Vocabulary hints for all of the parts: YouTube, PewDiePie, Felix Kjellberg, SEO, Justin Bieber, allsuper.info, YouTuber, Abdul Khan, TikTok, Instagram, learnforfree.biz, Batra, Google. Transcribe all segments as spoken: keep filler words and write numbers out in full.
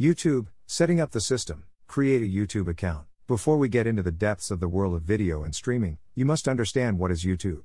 YouTube, setting up the system, create a YouTube account. Before we get into the depths of the world of video and streaming, you must understand what is YouTube.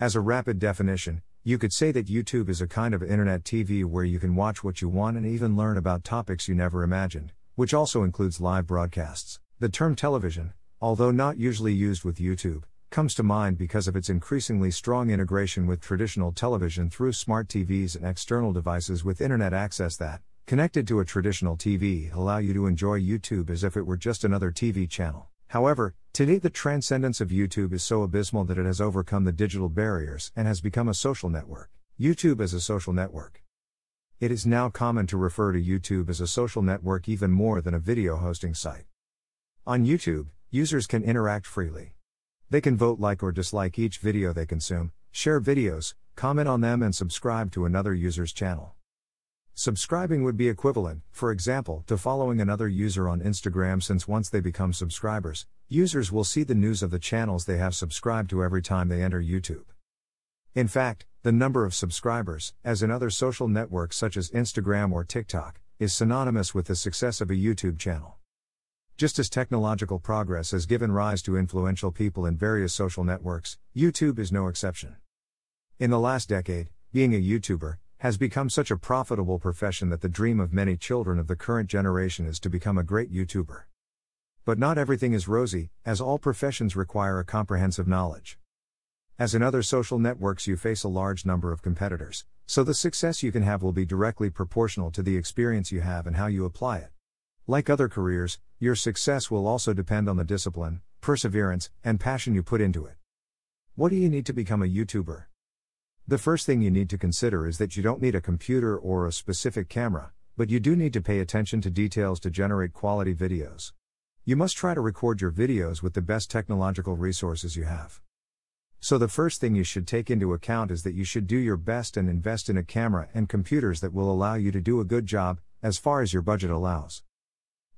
As a rapid definition, you could say that YouTube is a kind of internet T V where you can watch what you want and even learn about topics you never imagined, which also includes live broadcasts. The term television, although not usually used with YouTube, comes to mind because of its increasingly strong integration with traditional television through smart T Vs and external devices with internet access that, connected to a traditional T V, allow you to enjoy YouTube as if it were just another T V channel. However, today the transcendence of YouTube is so abysmal that it has overcome the digital barriers and has become a social network. YouTube as a social network. It is now common to refer to YouTube as a social network even more than a video hosting site. On YouTube, users can interact freely. They can vote, like or dislike each video they consume, share videos, comment on them, and subscribe to another user's channel. Subscribing would be equivalent, for example, to following another user on Instagram, since once they become subscribers, users will see the news of the channels they have subscribed to every time they enter YouTube. In fact, the number of subscribers, as in other social networks such as Instagram or TikTok, is synonymous with the success of a YouTube channel. Just as technological progress has given rise to influential people in various social networks, YouTube is no exception. In the last decade, being a YouTuber has become such a profitable profession that the dream of many children of the current generation is to become a great YouTuber. But not everything is rosy, as all professions require a comprehensive knowledge. As in other social networks, you face a large number of competitors, so the success you can have will be directly proportional to the experience you have and how you apply it. Like other careers, your success will also depend on the discipline, perseverance, and passion you put into it. What do you need to become a YouTuber? The first thing you need to consider is that you don't need a computer or a specific camera, but you do need to pay attention to details to generate quality videos. You must try to record your videos with the best technological resources you have. So the first thing you should take into account is that you should do your best and invest in a camera and computers that will allow you to do a good job, as far as your budget allows.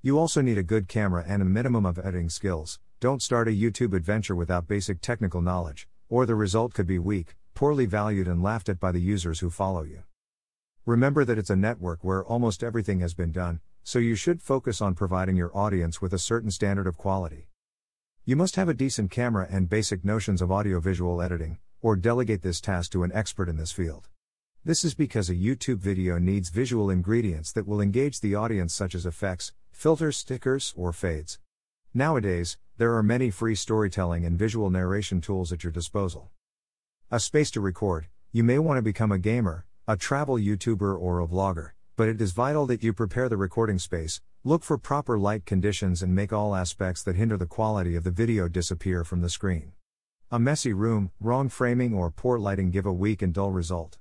You also need a good camera and a minimum of editing skills. Don't start a YouTube adventure without basic technical knowledge, or the result could be weak, poorly valued, and laughed at by the users who follow you. Remember that it's a network where almost everything has been done, so you should focus on providing your audience with a certain standard of quality. You must have a decent camera and basic notions of audiovisual editing, or delegate this task to an expert in this field. This is because a YouTube video needs visual ingredients that will engage the audience, such as effects, filters, stickers, or fades. Nowadays, there are many free storytelling and visual narration tools at your disposal. A space to record. You may want to become a gamer, a travel YouTuber, or a vlogger, but it is vital that you prepare the recording space, look for proper light conditions, and make all aspects that hinder the quality of the video disappear from the screen. A messy room, wrong framing, or poor lighting give a weak and dull result.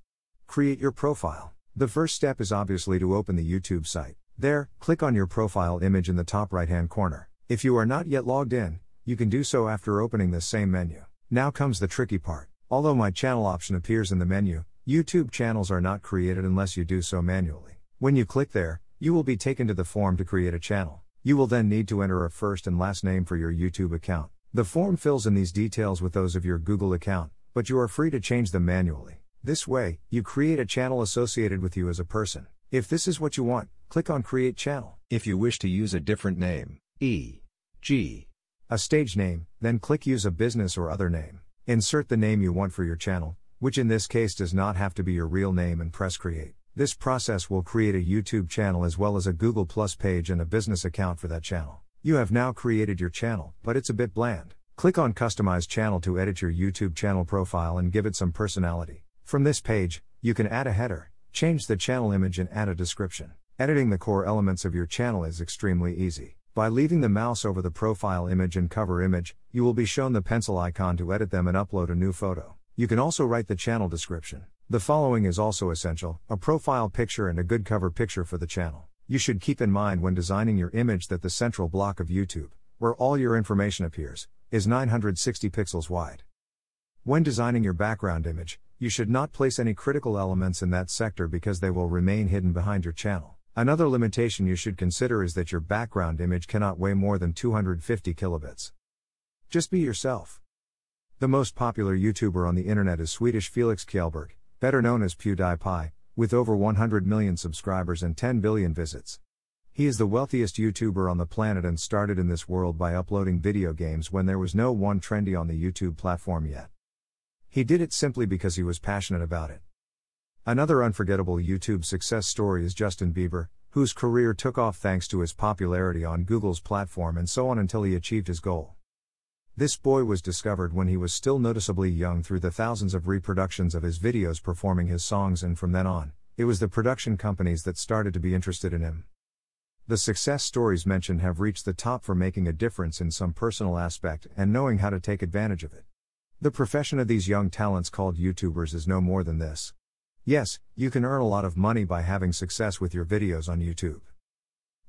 Create your profile. The first step is obviously to open the YouTube site. There, click on your profile image in the top right-hand corner. If you are not yet logged in, you can do so after opening this same menu. Now comes the tricky part. Although my channel option appears in the menu, YouTube channels are not created unless you do so manually. When you click there, you will be taken to the form to create a channel. You will then need to enter a first and last name for your YouTube account. The form fills in these details with those of your Google account, but you are free to change them manually. This way, you create a channel associated with you as a person. If this is what you want, click on Create Channel. If you wish to use a different name, for example a stage name, then click Use a Business or Other Name. Insert the name you want for your channel, which in this case does not have to be your real name, and press Create. This process will create a YouTube channel as well as a Google Plus page and a business account for that channel. You have now created your channel, but it's a bit bland. Click on Customize Channel to edit your YouTube channel profile and give it some personality. From this page, you can add a header, change the channel image, and add a description. Editing the core elements of your channel is extremely easy. By leaving the mouse over the profile image and cover image, you will be shown the pencil icon to edit them and upload a new photo. You can also write the channel description. The following is also essential: a profile picture and a good cover picture for the channel. You should keep in mind when designing your image that the central block of YouTube, where all your information appears, is nine hundred sixty pixels wide. When designing your background image, you should not place any critical elements in that sector because they will remain hidden behind your channel. Another limitation you should consider is that your background image cannot weigh more than two hundred fifty kilobits. Just be yourself. The most popular YouTuber on the internet is Swedish Felix Kjellberg, better known as PewDiePie, with over one hundred million subscribers and ten billion visits. He is the wealthiest YouTuber on the planet and started in this world by uploading video games when there was no one trendy on the YouTube platform yet. He did it simply because he was passionate about it. Another unforgettable YouTube success story is Justin Bieber, whose career took off thanks to his popularity on Google's platform and so on until he achieved his goal. This boy was discovered when he was still noticeably young through the thousands of reproductions of his videos performing his songs, and from then on, it was the production companies that started to be interested in him. The success stories mentioned have reached the top for making a difference in some personal aspect and knowing how to take advantage of it. The profession of these young talents called YouTubers is no more than this. Yes, you can earn a lot of money by having success with your videos on YouTube.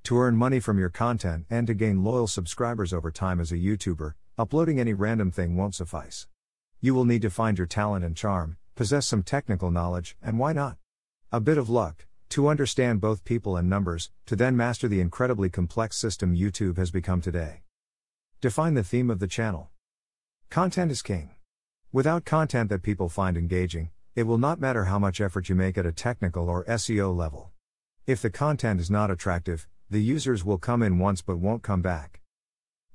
To earn money from your content and to gain loyal subscribers over time as a YouTuber, uploading any random thing won't suffice. You will need to find your talent and charm, possess some technical knowledge, and why not? A bit of luck. To understand both people and numbers, to then master the incredibly complex system YouTube has become today. Define the theme of the channel. Content is king. Without content that people find engaging, it will not matter how much effort you make at a technical or S E O level. If the content is not attractive, the users will come in once but won't come back.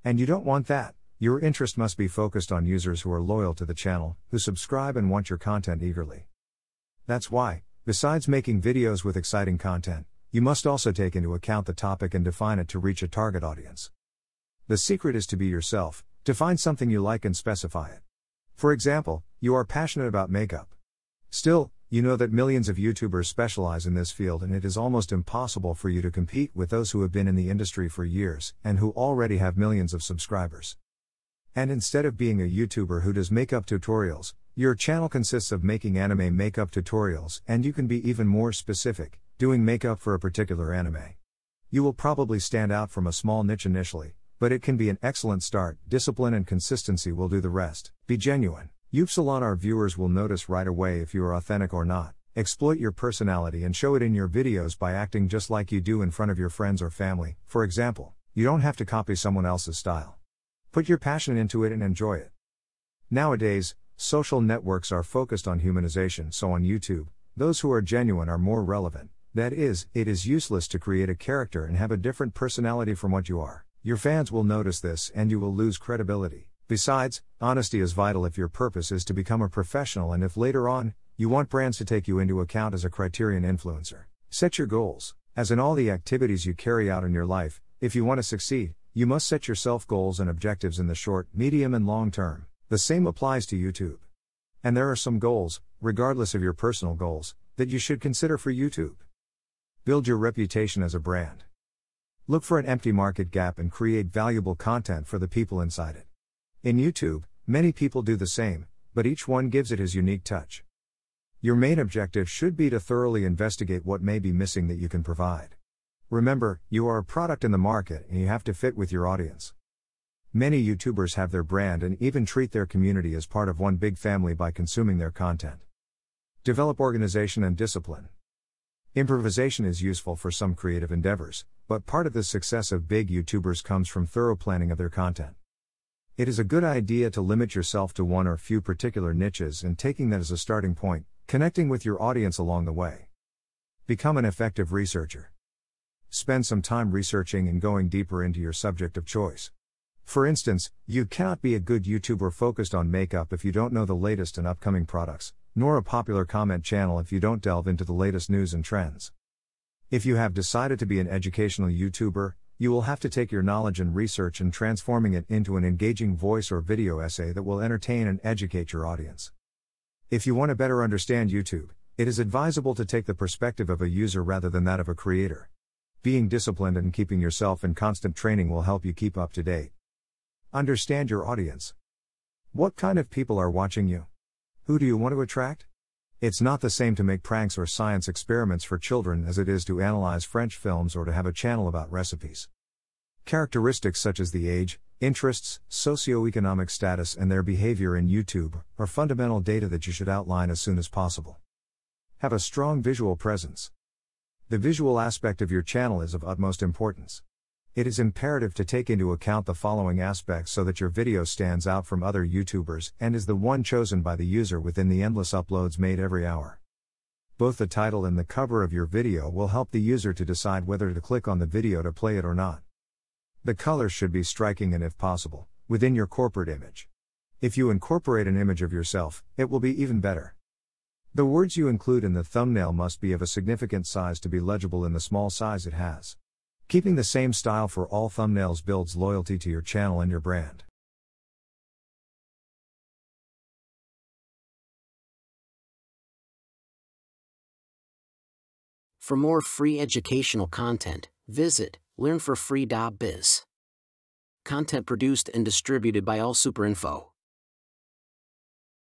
And you don't want that. Your interest must be focused on users who are loyal to the channel, who subscribe and want your content eagerly. That's why, besides making videos with exciting content, you must also take into account the topic and define it to reach a target audience. The secret is to be yourself. Define something you like and specify it. For example, you are passionate about makeup. Still, you know that millions of YouTubers specialize in this field and it is almost impossible for you to compete with those who have been in the industry for years and who already have millions of subscribers. And instead of being a YouTuber who does makeup tutorials, your channel consists of making anime makeup tutorials, and you can be even more specific, doing makeup for a particular anime. You will probably stand out from a small niche initially, but it can be an excellent start. Discipline and consistency will do the rest. Be genuine. Upsilon, our viewers will notice right away if you are authentic or not. Exploit your personality and show it in your videos by acting just like you do in front of your friends or family. For example, you don't have to copy someone else's style. Put your passion into it and enjoy it. Nowadays, social networks are focused on humanization, so on YouTube, those who are genuine are more relevant. That is, it is useless to create a character and have a different personality from what you are. Your fans will notice this and you will lose credibility. Besides, honesty is vital if your purpose is to become a professional and if later on, you want brands to take you into account as a criterion influencer. Set your goals. As in all the activities you carry out in your life, if you want to succeed, you must set yourself goals and objectives in the short, medium, and long term. The same applies to YouTube. And there are some goals, regardless of your personal goals, that you should consider for YouTube. Build your reputation as a brand. Look for an empty market gap and create valuable content for the people inside it. In YouTube, many people do the same, but each one gives it his unique touch. Your main objective should be to thoroughly investigate what may be missing that you can provide. Remember, you are a product in the market and you have to fit with your audience. Many YouTubers have their brand and even treat their community as part of one big family by consuming their content. Develop organization and discipline. Improvisation is useful for some creative endeavors, but part of the success of big YouTubers comes from thorough planning of their content. It is a good idea to limit yourself to one or few particular niches and taking that as a starting point, connecting with your audience along the way. Become an effective researcher. Spend some time researching and going deeper into your subject of choice. For instance, you cannot be a good YouTuber focused on makeup if you don't know the latest and upcoming products, nor a popular comment channel if you don't delve into the latest news and trends. If you have decided to be an educational YouTuber, you will have to take your knowledge and research and transforming it into an engaging voice or video essay that will entertain and educate your audience. If you want to better understand YouTube, it is advisable to take the perspective of a user rather than that of a creator. Being disciplined and keeping yourself in constant training will help you keep up to date. Understand your audience. What kind of people are watching you? Who do you want to attract? It's not the same to make pranks or science experiments for children as it is to analyze French films or to have a channel about recipes. Characteristics such as the age, interests, socioeconomic status, and their behavior in YouTube are fundamental data that you should outline as soon as possible. Have a strong visual presence. The visual aspect of your channel is of utmost importance. It is imperative to take into account the following aspects so that your video stands out from other YouTubers and is the one chosen by the user within the endless uploads made every hour. both the title and the cover of your video will help the user to decide whether to click on the video to play it or not. The color should be striking and, if possible, within your corporate image. If you incorporate an image of yourself, it will be even better. The words you include in the thumbnail must be of a significant size to be legible in the small size it has. Keeping the same style for all thumbnails builds loyalty to your channel and your brand. For more free educational content, visit learn for free dot biz. Content produced and distributed by all super info.